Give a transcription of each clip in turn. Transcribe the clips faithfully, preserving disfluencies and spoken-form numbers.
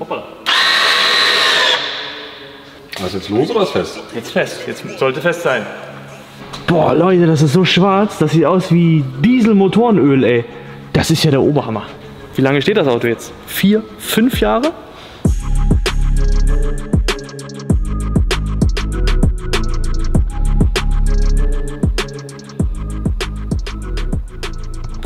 Hoppala. Was jetzt los oder ist fest? Jetzt fest, jetzt sollte fest sein. Boah Leute, das ist so schwarz, das sieht aus wie Dieselmotorenöl, ey. Das ist ja der Oberhammer. Wie lange steht das Auto jetzt? Vier, fünf Jahre?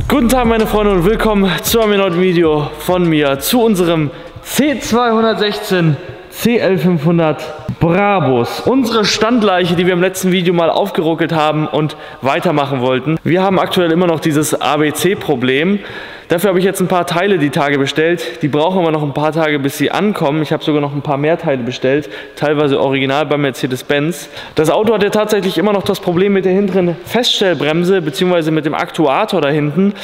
Guten Tag meine Freunde und willkommen zu einem neuen Video von mir, zu unserem C zwei sechzehn C L fünfhundert Brabus. Unsere Standleiche, die wir im letzten Video mal aufgeruckelt haben und weitermachen wollten. Wir haben aktuell immer noch dieses A B C-Problem. Dafür habe ich jetzt ein paar Teile die Tage bestellt. Die brauchen wir noch ein paar Tage, bis sie ankommen. Ich habe sogar noch ein paar mehr Teile bestellt, teilweise original bei Mercedes-Benz. Das Auto hat ja tatsächlich immer noch das Problem mit der hinteren Feststellbremse bzw. mit dem Aktuator da hinten.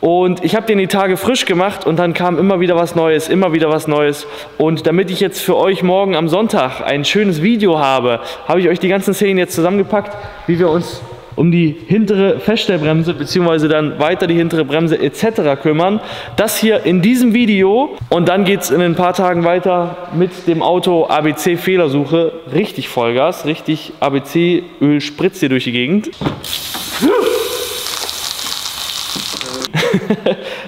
Und ich habe den die Tage frisch gemacht und dann kam immer wieder was Neues, immer wieder was Neues. Und damit ich jetzt für euch morgen am Sonntag ein schönes Video habe, habe ich euch die ganzen Szenen jetzt zusammengepackt, wie wir uns um die hintere Feststellbremse bzw. dann weiter die hintere Bremse et cetera kümmern. Das hier in diesem Video und dann geht es in ein paar Tagen weiter mit dem Auto A B C Fehlersuche. Richtig Vollgas, richtig A B C Öl spritzt hier durch die Gegend.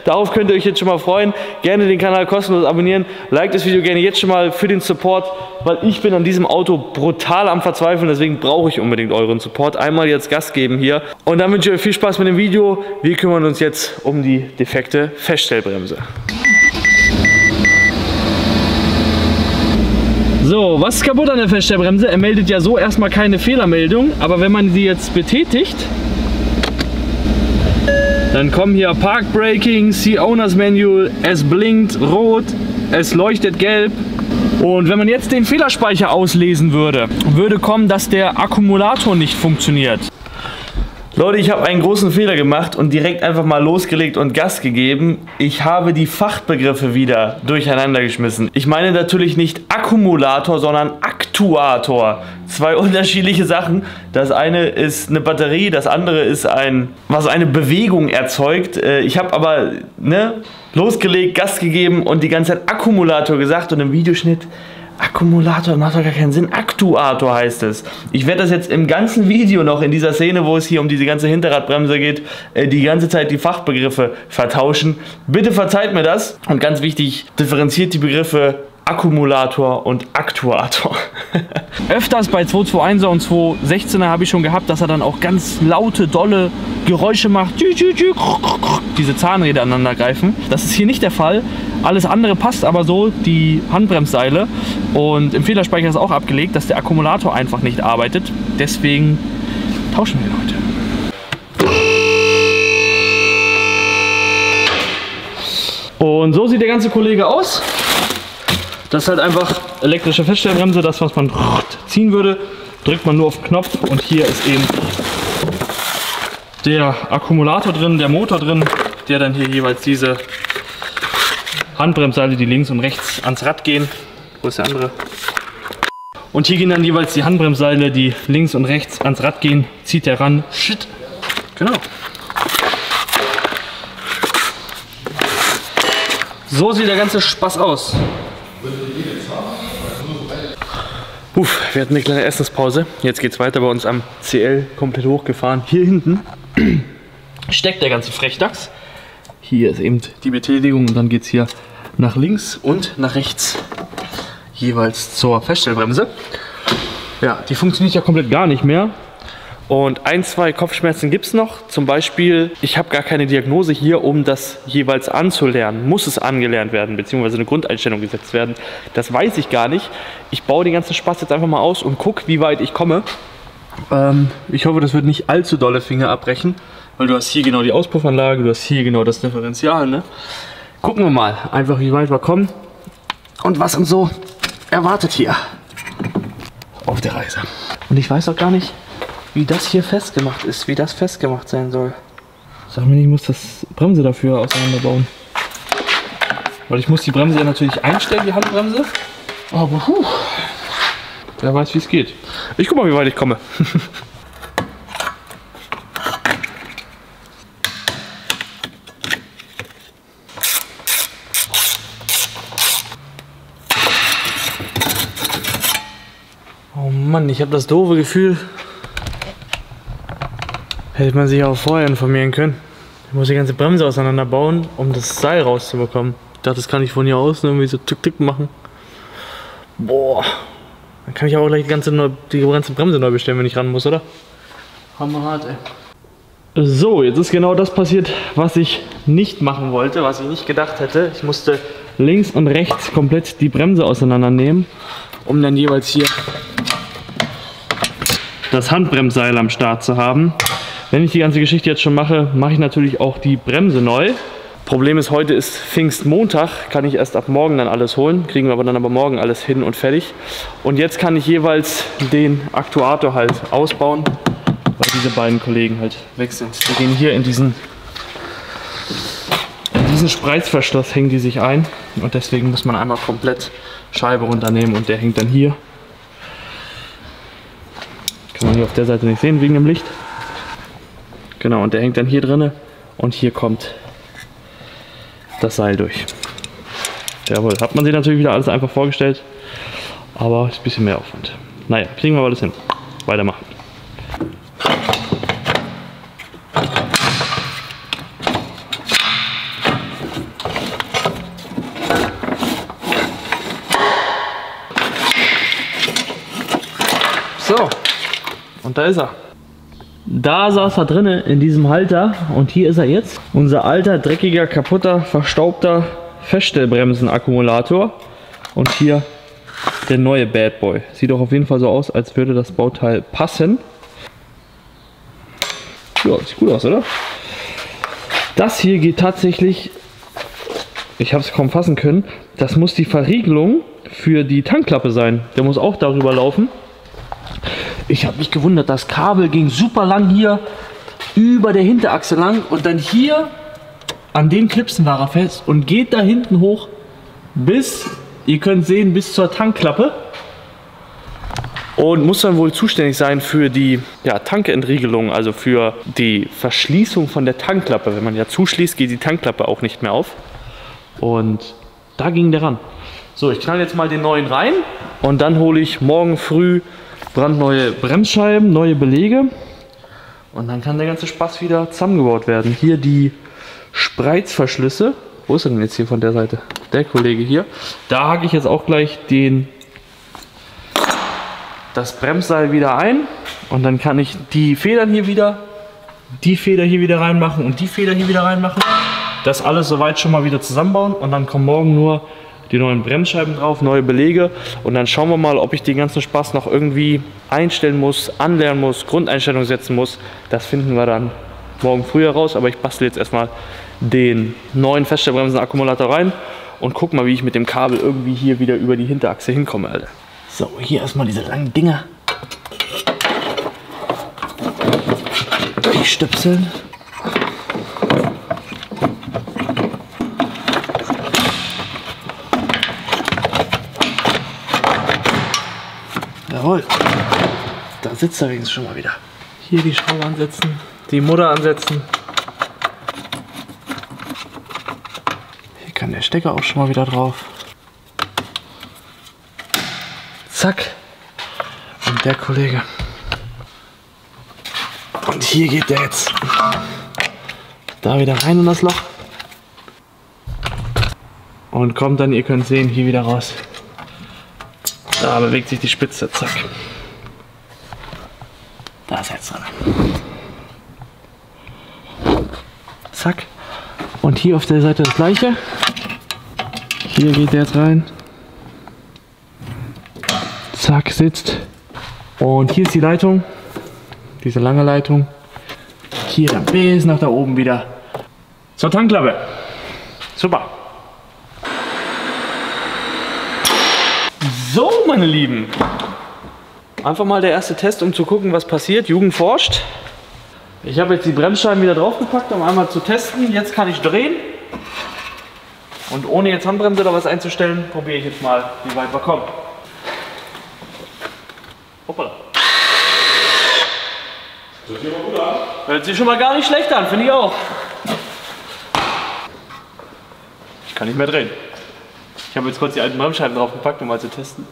Darauf könnt ihr euch jetzt schon mal freuen. Gerne den Kanal kostenlos abonnieren. Like das Video gerne jetzt schon mal für den Support, weil ich bin an diesem Auto brutal am Verzweifeln. Deswegen brauche ich unbedingt euren Support. Einmal jetzt Gas geben hier. Und dann wünsche ich euch viel Spaß mit dem Video. Wir kümmern uns jetzt um die defekte Feststellbremse. So, was ist kaputt an der Feststellbremse? Er meldet ja so erstmal keine Fehlermeldung. Aber wenn man sie jetzt betätigt, dann kommen hier Park Braking, See Owners Manual, es blinkt rot, es leuchtet gelb. Und wenn man jetzt den Fehlerspeicher auslesen würde, würde kommen, dass der Akkumulator nicht funktioniert. Leute, ich habe einen großen Fehler gemacht und direkt einfach mal losgelegt und Gas gegeben. Ich habe die Fachbegriffe wieder durcheinander geschmissen. Ich meine natürlich nicht Akkumulator, sondern Aktuator. Zwei unterschiedliche Sachen. Das eine ist eine Batterie, das andere ist ein, was eine Bewegung erzeugt. Ich habe aber ne, losgelegt, Gas gegeben und die ganze Zeit Akkumulator gesagt und im Videoschnitt Akkumulator macht doch gar keinen Sinn. Aktuator heißt es. Ich werde das jetzt im ganzen Video noch in dieser Szene, wo es hier um diese ganze Hinterradbremse geht, die ganze Zeit die Fachbegriffe vertauschen. Bitte verzeiht mir das. Und ganz wichtig, differenziert die Begriffe Akkumulator und Aktuator. Öfters bei zwei zwei eins und zwei sechzehner habe ich schon gehabt, dass er dann auch ganz laute, dolle Geräusche macht. Diese Zahnräder aneinander greifen. Das ist hier nicht der Fall. Alles andere passt aber so, die Handbremsseile. Und im Fehlerspeicher ist auch abgelegt, dass der Akkumulator einfach nicht arbeitet. Deswegen tauschen wir ihn heute. Und so sieht der ganze Kollege aus. Das ist halt einfach elektrische Feststellbremse. Das, was man ziehen würde, drückt man nur auf den Knopf. Und hier ist eben der Akkumulator drin, der Motor drin, der dann hier jeweils diese Handbremsseile, die links und rechts ans Rad gehen. Wo ist der andere? Und hier gehen dann jeweils die Handbremsseile, die links und rechts ans Rad gehen. Zieht der ran. Shit. Genau. So sieht der ganze Spaß aus. Uff, wir hatten eine kleine Essenspause. Jetzt geht's weiter bei uns am C L, komplett hochgefahren. Hier hinten steckt der ganze Frechdachs. Hier ist eben die Betätigung und dann geht's hier nach links und nach rechts jeweils zur Feststellbremse. Ja, die funktioniert ja komplett gar nicht mehr. Und ein, zwei Kopfschmerzen gibt es noch. Zum Beispiel, ich habe gar keine Diagnose hier, um das jeweils anzulernen. Muss es angelernt werden, beziehungsweise eine Grundeinstellung gesetzt werden. Das weiß ich gar nicht. Ich baue den ganzen Spaß jetzt einfach mal aus und gucke, wie weit ich komme. Ähm, ich hoffe, das wird nicht allzu dolle Finger abbrechen. Weil du hast hier genau die Auspuffanlage, du hast hier genau das Differential. Ne? Gucken wir mal, einfach wie weit wir kommen und was uns so erwartet hier auf der Reise. Und ich weiß auch gar nicht, wie das hier festgemacht ist, wie das festgemacht sein soll. Sag mir nicht, ich muss das Bremse dafür auseinanderbauen. Weil ich muss die Bremse ja natürlich einstellen, die Handbremse. Aber puh, wer weiß, wie es geht. Ich guck mal, wie weit ich komme. Mann, ich habe das doofe Gefühl, hätte man sich auch vorher informieren können. Ich muss die ganze Bremse auseinanderbauen, um das Seil rauszubekommen. Ich dachte, das kann ich von hier aus irgendwie so tick tick machen. Boah, dann kann ich auch gleich die ganze, neu, die ganze Bremse neu bestellen, wenn ich ran muss, oder? Hammerhart, ey. So, jetzt ist genau das passiert, was ich nicht machen wollte, was ich nicht gedacht hätte. Ich musste links und rechts komplett die Bremse auseinandernehmen, um dann jeweils hier das Handbremsseil am Start zu haben. Wenn ich die ganze Geschichte jetzt schon mache, mache ich natürlich auch die Bremse neu. Problem ist, heute ist Pfingstmontag, kann ich erst ab morgen dann alles holen, kriegen wir aber dann aber morgen alles hin und fertig. Und jetzt kann ich jeweils den Aktuator halt ausbauen, weil diese beiden Kollegen halt weg sind. Die gehen hier in diesen, in diesen Spreizverschluss, hängen die sich ein, und deswegen muss man einmal komplett Scheibe runternehmen und der hängt dann hier. Kann man hier auf der Seite nicht sehen wegen dem Licht. Genau, und der hängt dann hier drinne und hier kommt das Seil durch. Jawohl, hat man sich natürlich wieder alles einfach vorgestellt, aber ist ein bisschen mehr Aufwand. Naja, kriegen wir alles hin. Weitermachen. So, und da ist er. Da saß er drinne in diesem Halter und hier ist er jetzt. Unser alter, dreckiger, kaputter, verstaubter Feststellbremsenakkumulator und hier der neue Bad Boy. Sieht doch auf jeden Fall so aus, als würde das Bauteil passen. Ja, sieht gut aus, oder? Das hier geht tatsächlich, ich habe es kaum fassen können, das muss die Verriegelung für die Tankklappe sein. Der muss auch darüber laufen. Ich habe mich gewundert, das Kabel ging super lang hier über der Hinterachse lang und dann hier an den Klipsen war er fest und geht da hinten hoch bis, ihr könnt sehen, bis zur Tankklappe und muss dann wohl zuständig sein für die ja, Tankentriegelung, also für die Verschließung von der Tankklappe. Wenn man ja zuschließt, geht die Tankklappe auch nicht mehr auf und da ging der ran. So, ich knall jetzt mal den neuen rein und dann hole ich morgen früh brandneue Bremsscheiben, neue Belege und dann kann der ganze Spaß wieder zusammengebaut werden. Hier die Spreizverschlüsse. Wo ist er denn jetzt hier von der Seite? Der Kollege hier. Da hake ich jetzt auch gleich den, das Bremsseil wieder ein und dann kann ich die Federn hier wieder, die Feder hier wieder reinmachen und die Feder hier wieder reinmachen. Das alles soweit schon mal wieder zusammenbauen und dann kommen morgen nur die neuen Bremsscheiben drauf, neue Belege und dann schauen wir mal, ob ich den ganzen Spaß noch irgendwie einstellen muss, anlernen muss, Grundeinstellung setzen muss. Das finden wir dann morgen früh heraus, aber ich bastle jetzt erstmal den neuen Feststellbremsenakkumulator rein und guck mal, wie ich mit dem Kabel irgendwie hier wieder über die Hinterachse hinkomme, Alter. So, hier erstmal diese langen Dinger durchstöpseln. Jawohl, da sitzt er übrigens schon mal wieder. Hier die Schraube ansetzen, die Mutter ansetzen. Hier kann der Stecker auch schon mal wieder drauf. Zack. Und der Kollege. Und hier geht der jetzt. Da wieder rein in das Loch. Und kommt dann, ihr könnt sehen, hier wieder raus. Da bewegt sich die Spitze, zack. Da ist jetzt dran. Zack. Und hier auf der Seite das gleiche. Hier geht der jetzt rein. Zack, sitzt. Und hier ist die Leitung. Diese lange Leitung. Hier dann bis nach da oben wieder. Zur Tankklappe. Super. So, meine Lieben, einfach mal der erste Test, um zu gucken, was passiert. Jugend forscht. Ich habe jetzt die Bremsscheiben wieder draufgepackt, um einmal zu testen. Jetzt kann ich drehen und ohne jetzt Handbremse oder was einzustellen, probiere ich jetzt mal, wie weit wir kommen. Hoppala. Das hört sich mal gut an. Hört sich schon mal gar nicht schlecht an, finde ich auch. Ich kann nicht mehr drehen. Ich habe jetzt kurz die alten Bremsscheiben draufgepackt, um mal zu testen.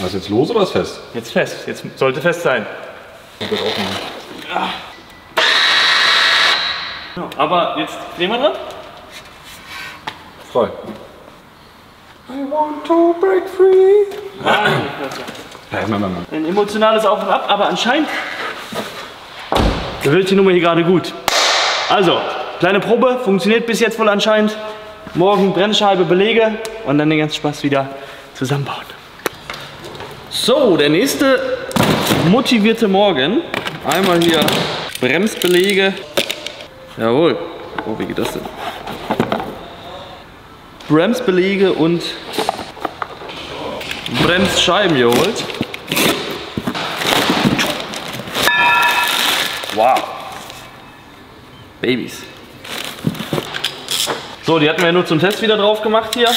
War das jetzt los oder ist fest? Jetzt fest. Jetzt sollte fest sein. Das wird auch ah. Ja, aber jetzt drehen wir dran. Frei. I want to break free. Nein, ja, Mann, Mann, Mann. Ein emotionales Auf und Ab, aber anscheinend wird die Nummer hier gerade gut. Also, kleine Probe, funktioniert bis jetzt wohl anscheinend. Morgen Bremsscheibe, Belege und dann den ganzen Spaß wieder zusammenbauen. So, der nächste motivierte Morgen. Einmal hier Bremsbelege. Jawohl. Oh, wie geht das denn? Bremsbelege und Bremsscheiben geholt. Wow. Babys. So, die hatten wir nur zum Test wieder drauf gemacht hier.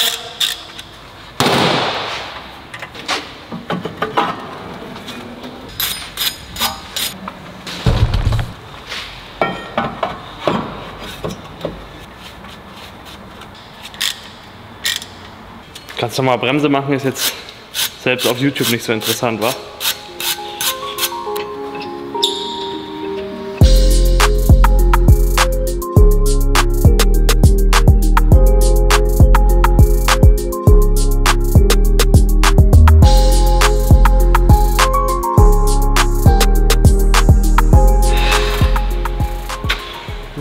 Kannst du mal Bremse machen, ist jetzt selbst auf YouTube nicht so interessant, wa?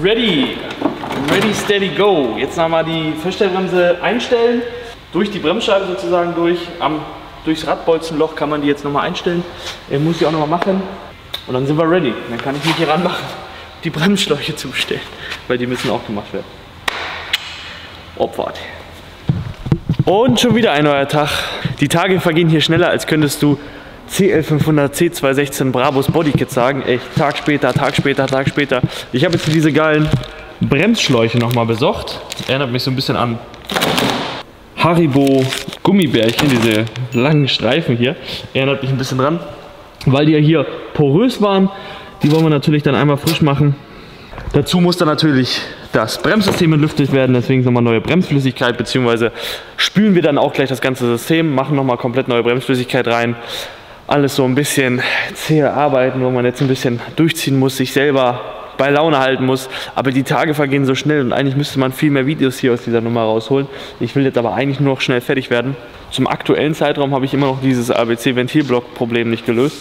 Ready, ready, steady, go. Jetzt nochmal die Verstellbremse einstellen. Durch die Bremsscheibe sozusagen durch, am, durchs Radbolzenloch kann man die jetzt nochmal einstellen. Er muss die auch nochmal machen und dann sind wir ready. Dann kann ich mich hier ranmachen, die Bremsschläuche zustellen, weil die müssen auch gemacht werden. Abfahrt. Und schon wieder ein neuer Tag. Die Tage vergehen hier schneller, als könntest du C L fünfhundert, C zwei sechzehn, Brabus Bodykit sagen. Echt, Tag später, Tag später, Tag später. Ich habe jetzt hier diese geilen Bremsschläuche nochmal besorgt. Das erinnert mich so ein bisschen an Haribo Gummibärchen, diese langen Streifen hier, erinnert mich ein bisschen dran, weil die ja hier porös waren, die wollen wir natürlich dann einmal frisch machen. Dazu muss dann natürlich das Bremssystem entlüftet werden, deswegen nochmal neue Bremsflüssigkeit, beziehungsweise spülen wir dann auch gleich das ganze System, machen nochmal komplett neue Bremsflüssigkeit rein. Alles so ein bisschen zähe Arbeiten, wo man jetzt ein bisschen durchziehen muss, sich selber bei Laune halten muss, aber die Tage vergehen so schnell und eigentlich müsste man viel mehr Videos hier aus dieser Nummer rausholen. Ich will jetzt aber eigentlich nur noch schnell fertig werden. Zum aktuellen Zeitraum habe ich immer noch dieses A B C-Ventilblock-Problem nicht gelöst.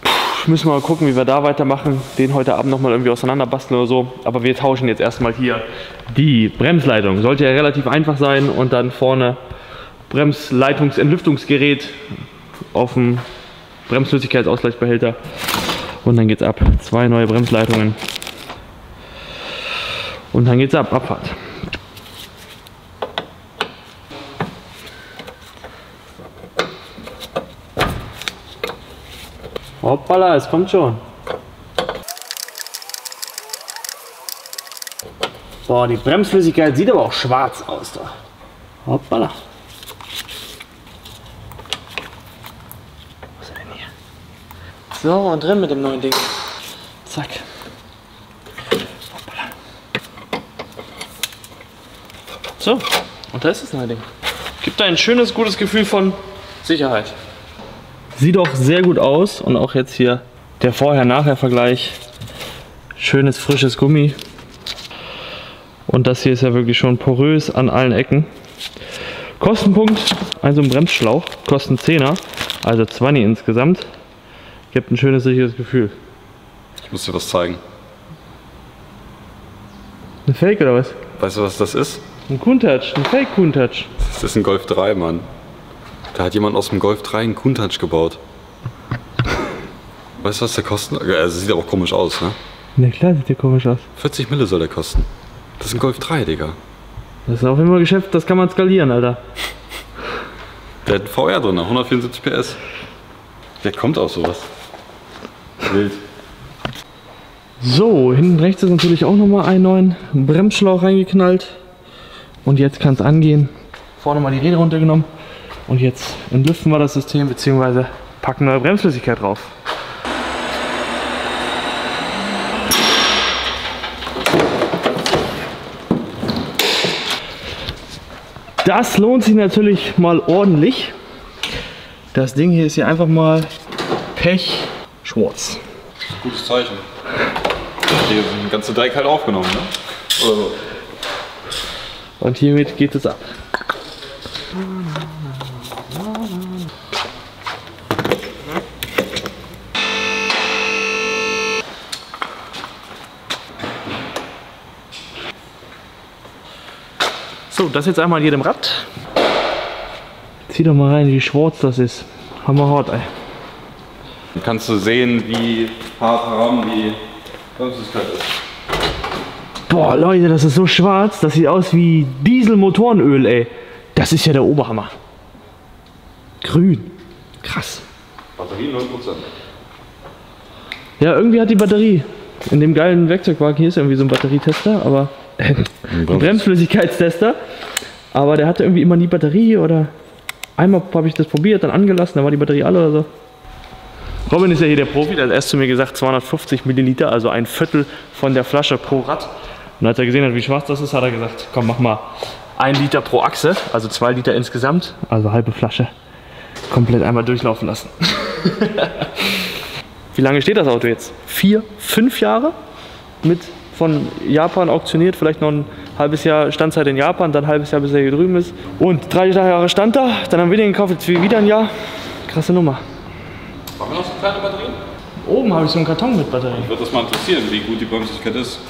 Puh, müssen wir mal gucken, wie wir da weitermachen, den heute Abend nochmal irgendwie auseinanderbasteln oder so, aber wir tauschen jetzt erstmal hier die Bremsleitung. Sollte ja relativ einfach sein und dann vorne Bremsleitungs-Entlüftungsgerät auf dem Bremsflüssigkeitsausgleichsbehälter und dann geht's ab. Zwei neue Bremsleitungen. Und dann geht's ab, Abfahrt. Hoppala, es kommt schon. Boah, die Bremsflüssigkeit sieht aber auch schwarz aus da. Hoppala. Was ist denn hier? So, und drin mit dem neuen Ding. Zack. So, und da ist das neue Ding. Gibt da ein schönes, gutes Gefühl von Sicherheit. Sieht doch sehr gut aus und auch jetzt hier der Vorher-Nachher-Vergleich. Schönes, frisches Gummi. Und das hier ist ja wirklich schon porös an allen Ecken. Kostenpunkt, also ein Bremsschlauch, kostet zehner, also zwanzig insgesamt. Gibt ein schönes, sicheres Gefühl. Ich muss dir was zeigen. Eine Fake oder was? Weißt du, was das ist? Ein Kuntouch, ein Fake Kuntouch. Das ist ein Golf drei, Mann. Da hat jemand aus dem Golf drei einen Kuntouch gebaut. Weißt du, was der kosten? Also sieht aber auch komisch aus, ne? Na klar, sieht der komisch aus. vierzig Mille soll der kosten. Das ist ein Golf drei, Digga. Das ist auch immer ein Geschäft, das kann man skalieren, Alter. Der hat ein V R drin, hundertvierundsiebzig P S. Der kommt auch sowas. Wild. So, hinten rechts ist natürlich auch nochmal ein neuen Bremsschlauch reingeknallt. Und jetzt kann es angehen. Vorne mal die Räder runtergenommen. Und jetzt entlüften wir das System bzw. packen neue Bremsflüssigkeit drauf. Das lohnt sich natürlich mal ordentlich. Das Ding hier ist hier einfach mal Pech schwarz. Das ist ein gutes Zeichen. Hier ist ein ganzer Dreck halt aufgenommen, ne? Oder so. Und hiermit geht es ab. So, das jetzt einmal an jedem Rad. Zieh doch mal rein, wie schwarz das ist. Hammerhart, ey. Dann kannst du sehen, wie hart heran die Konsistenzkeit ist. Boah, Leute, das ist so schwarz. Das sieht aus wie Dieselmotorenöl, ey. Das ist ja der Oberhammer. Grün. Krass. Batterie neun Prozent. Ja, irgendwie hat die Batterie. In dem geilen Werkzeugwagen hier ist irgendwie so ein Batterietester, aber... ein Bremsflüssigkeitstester, aber der hatte irgendwie immer nie Batterie oder einmal habe ich das probiert, dann angelassen, dann war die Batterie alle oder so. Robin ist ja hier der Profi, der hat erst zu mir gesagt zweihundertfünfzig Milliliter, also ein Viertel von der Flasche pro Rad. Und als er gesehen hat, wie schwarz das ist, hat er gesagt, komm, mach mal ein Liter pro Achse, also zwei Liter insgesamt, also halbe Flasche, komplett einmal durchlaufen lassen. Wie lange steht das Auto jetzt? Vier, fünf Jahre mit von Japan auktioniert, vielleicht noch ein halbes Jahr Standzeit in Japan, dann ein halbes Jahr, bis er hier drüben ist. Und drei Jahre stand da, dann haben wir den gekauft, jetzt wieder ein Jahr. Krasse Nummer. Haben wir noch so kleine Batterien? Oben habe ich so einen Karton mit Batterien. Mich würde das mal interessieren, wie gut die Bremsflüssigkeit ist.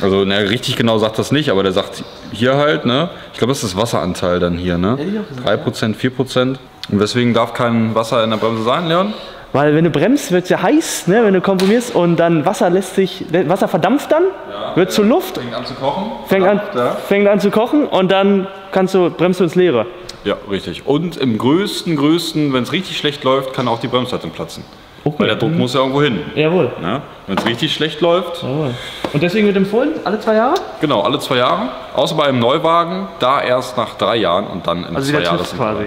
Also, ne, richtig genau sagt das nicht, aber der sagt hier halt, ne, ich glaube, das ist das Wasseranteil dann hier, ne? drei Prozent, vier Prozent. Und weswegen darf kein Wasser in der Bremse sein, Leon? Weil wenn du bremst, wird es ja heiß, ne? Wenn du komprimierst und dann Wasser lässt sich, Wasser verdampft dann, ja, wird zu Luft. Fängt an zu kochen. Fängt an, ja. fängt an zu kochen und dann kannst du, bremst du ins Leere. Ja, richtig. Und im größten, größten, wenn es richtig schlecht läuft, kann auch die Bremsleitung platzen. Okay. Weil der Druck muss ja irgendwo hin. Jawohl. Ja? Wenn es richtig schlecht läuft. Jawohl. Und deswegen wird empfohlen, alle zwei Jahre? Genau, alle zwei Jahre. Außer bei einem Neuwagen, da erst nach drei Jahren und dann in also zwei Jahren. Quasi.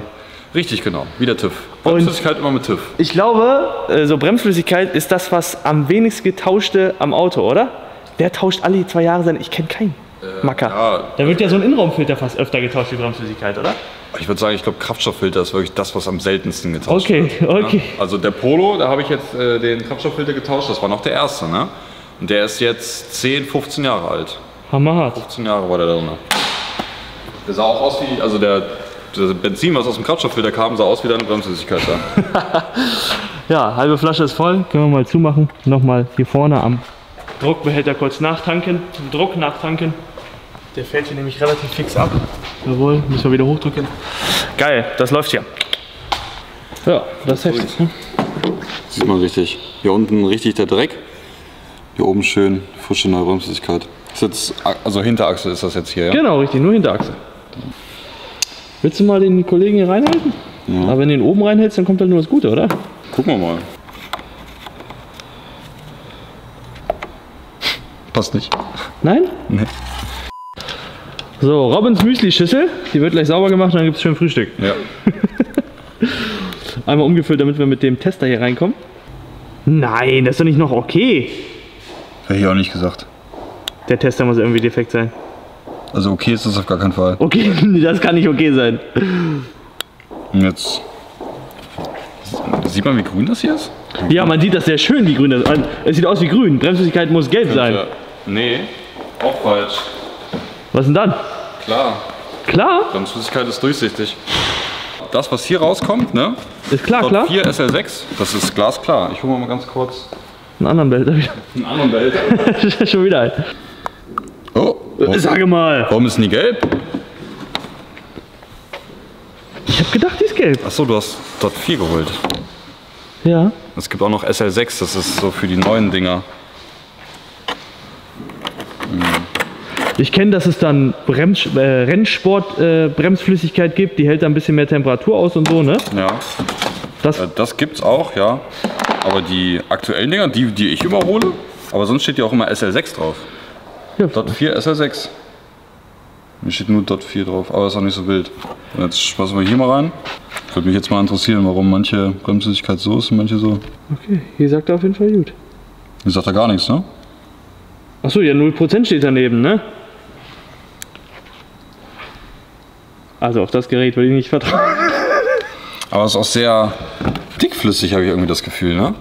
Richtig, genau. Wie der TÜV. Bremsflüssigkeit immer mit TÜV. Ich glaube, so Bremsflüssigkeit ist das, was am wenigsten getauschte am Auto, oder? Der tauscht alle zwei Jahre sein. Ich kenne keinen äh, Macker. Ja. Da wird ja so ein Innenraumfilter fast öfter getauscht wie Bremsflüssigkeit, oder? Ich würde sagen, ich glaube, Kraftstofffilter ist wirklich das, was am seltensten getauscht okay, wird. Okay, okay. Ja? Also der Polo, da habe ich jetzt äh, den Kraftstofffilter getauscht. Das war noch der erste, ne? Und der ist jetzt zehn, fünfzehn Jahre alt. Hammerhart. fünfzehn Jahre war der da drin. Der sah auch aus wie, also der... Das Benzin, was aus dem Kraftstofffilter kam, sah aus wie deine Bremsflüssigkeit da. Ja, halbe Flasche ist voll. Können wir mal zumachen. Nochmal hier vorne am Druckbehälter kurz nachtanken. Druck nachtanken. Der fällt hier nämlich relativ fix ab. Jawohl, müssen wir wieder hochdrücken. Geil, das läuft hier. Ja, das ist heftig. Ne? Sieht man richtig. Hier unten richtig der Dreck. Hier oben schön frische neue Bremsflüssigkeit. Ist jetzt, also Hinterachse ist das jetzt hier, ja? Genau, richtig, nur Hinterachse. Willst du mal den Kollegen hier reinhalten? Ja. Aber wenn du ihn oben reinhältst, dann kommt dann nur das Gute, oder? Gucken wir mal. Passt nicht. Nein? Nee. So, Robins Müsli-Schüssel. Die wird gleich sauber gemacht und dann gibt es schön Frühstück. Ja. Einmal umgefüllt, damit wir mit dem Tester hier reinkommen. Nein, das ist doch nicht noch okay. Hätte ich auch nicht gesagt. Der Tester muss irgendwie defekt sein. Also okay ist das auf gar keinen Fall. Okay, das kann nicht okay sein. Und jetzt sieht man, wie grün das hier ist? Ja, man sieht das sehr schön, wie grün das ist. Es sieht aus wie grün. Bremsflüssigkeit muss gelb sein. Ja. Nee, auch falsch. Was denn dann? Klar. Klar? Bremsflüssigkeit ist durchsichtig. Das, was hier rauskommt, ne? Ist klar, Dot klar. vier S L sechs, das ist glasklar. Ich hole mal, mal ganz kurz einen anderen Behälter wieder. Einen anderen Behälter. Schon wieder ein. Oh. Warum? Sage mal! Warum ist die gelb? Ich habe gedacht, die ist gelb. Achso, du hast Dot vier geholt. Ja. Es gibt auch noch S L sechs, das ist so für die neuen Dinger. Hm. Ich kenne, dass es dann Brems äh, Rennsport-Bremsflüssigkeit äh, gibt, die hält dann ein bisschen mehr Temperatur aus und so, ne? Ja. Das, äh, das gibt's auch, ja. Aber die aktuellen Dinger, die, die ich überhole, aber sonst steht ja auch immer S L sechs drauf. Ja. Dot vier S L sechs. Hier steht nur Dot vier drauf, aber ist auch nicht so wild. Und jetzt spaßen wir hier mal rein. Würde mich jetzt mal interessieren, warum manche Bremsflüssigkeit so ist und manche so. Okay, hier sagt er auf jeden Fall gut. Hier sagt er gar nichts, ne? Achso, ja, null Prozent steht daneben, ne? Also auf das Gerät würde ich nicht vertrauen. Aber es ist auch sehr dickflüssig, habe ich irgendwie das Gefühl, ne?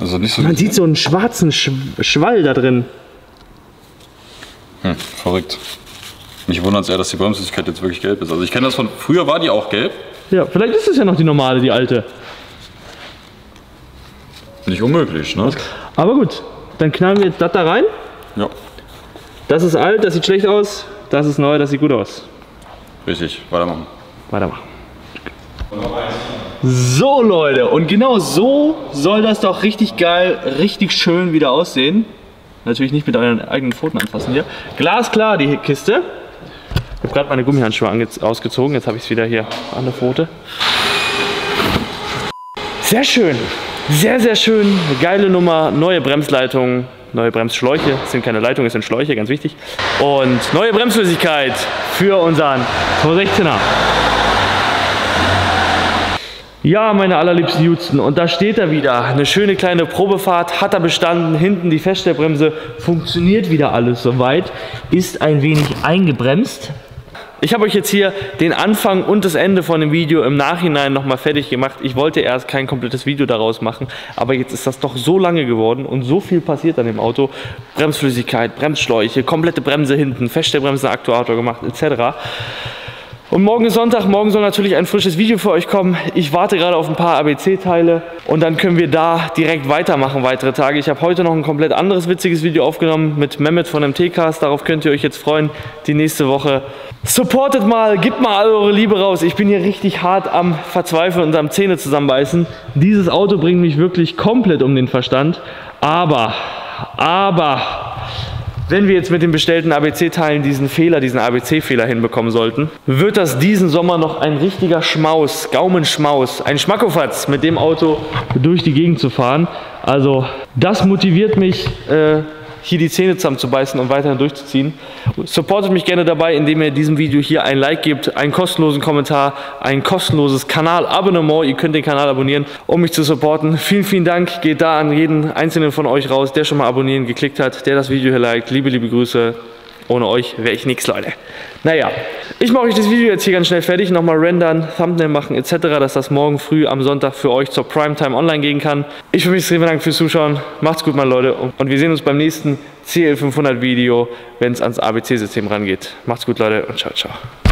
Also nicht so. Man sieht so einen schwarzen Sch Schwall da drin. Hm, verrückt. Mich wundert es eher, dass die Bremsflüssigkeit jetzt wirklich gelb ist. Also ich kenne das von früher, war die auch gelb. Ja, vielleicht ist es ja noch die normale, die alte. Nicht unmöglich, ne? Aber gut, dann knallen wir jetzt das da rein. Ja. Das ist alt, das sieht schlecht aus. Das ist neu, das sieht gut aus. Richtig, weitermachen. Weitermachen. So Leute, und genau so soll das doch richtig geil, richtig schön wieder aussehen. Natürlich nicht mit euren eigenen Pfoten anfassen hier. Glasklar die Kiste. Ich habe gerade meine Gummihandschuhe ausgezogen, jetzt habe ich es wieder hier an der Pfote. Sehr schön, sehr sehr schön, eine geile Nummer, neue Bremsleitungen, neue Bremsschläuche, es sind keine Leitungen, es sind Schläuche, ganz wichtig. Und neue Bremsflüssigkeit für unseren zwei sechzehner. Ja, meine allerliebsten Jutsen, und da steht er wieder. Eine schöne kleine Probefahrt hat er bestanden. Hinten die Feststellbremse, funktioniert wieder alles soweit. Ist ein wenig eingebremst. Ich habe euch jetzt hier den Anfang und das Ende von dem Video im Nachhinein nochmal fertig gemacht. Ich wollte erst kein komplettes Video daraus machen, aber jetzt ist das doch so lange geworden und so viel passiert an dem Auto. Bremsflüssigkeit, Bremsschläuche, komplette Bremse hinten, Feststellbremse, Aktuator gemacht et cetera. Und morgen ist Sonntag, morgen soll natürlich ein frisches Video für euch kommen. Ich warte gerade auf ein paar A B C-Teile und dann können wir da direkt weitermachen, weitere Tage. Ich habe heute noch ein komplett anderes witziges Video aufgenommen mit Mehmet von M T-Cast. Darauf könnt ihr euch jetzt freuen, die nächste Woche. Supportet mal, gebt mal all eure Liebe raus. Ich bin hier richtig hart am Verzweifeln und am Zähne zusammenbeißen. Dieses Auto bringt mich wirklich komplett um den Verstand. Aber, aber... wenn wir jetzt mit den bestellten A B C-Teilen diesen Fehler, diesen A B C-Fehler hinbekommen sollten, wird das diesen Sommer noch ein richtiger Schmaus, Gaumenschmaus, ein Schmackofatz, mit dem Auto durch die Gegend zu fahren. Also das motiviert mich, äh, hier die Zähne zusammenzubeißen und weiterhin durchzuziehen. Supportet mich gerne dabei, indem ihr diesem Video hier ein Like gebt, einen kostenlosen Kommentar, ein kostenloses Kanalabonnement. Ihr könnt den Kanal abonnieren, um mich zu supporten. Vielen, vielen Dank. Geht da an jeden einzelnen von euch raus, der schon mal abonnieren geklickt hat, der das Video hier liked. Liebe, liebe Grüße. Ohne euch wäre ich nichts, Leute. Naja, ich mache euch das Video jetzt hier ganz schnell fertig, nochmal rendern, Thumbnail machen et cetera, dass das morgen früh am Sonntag für euch zur Primetime online gehen kann. Ich würde mich sehr bedanken fürs Zuschauen. Macht's gut, meine Leute. Und wir sehen uns beim nächsten C L fünfhundert Video, wenn es ans A B C-System rangeht. Macht's gut, Leute, und ciao, ciao.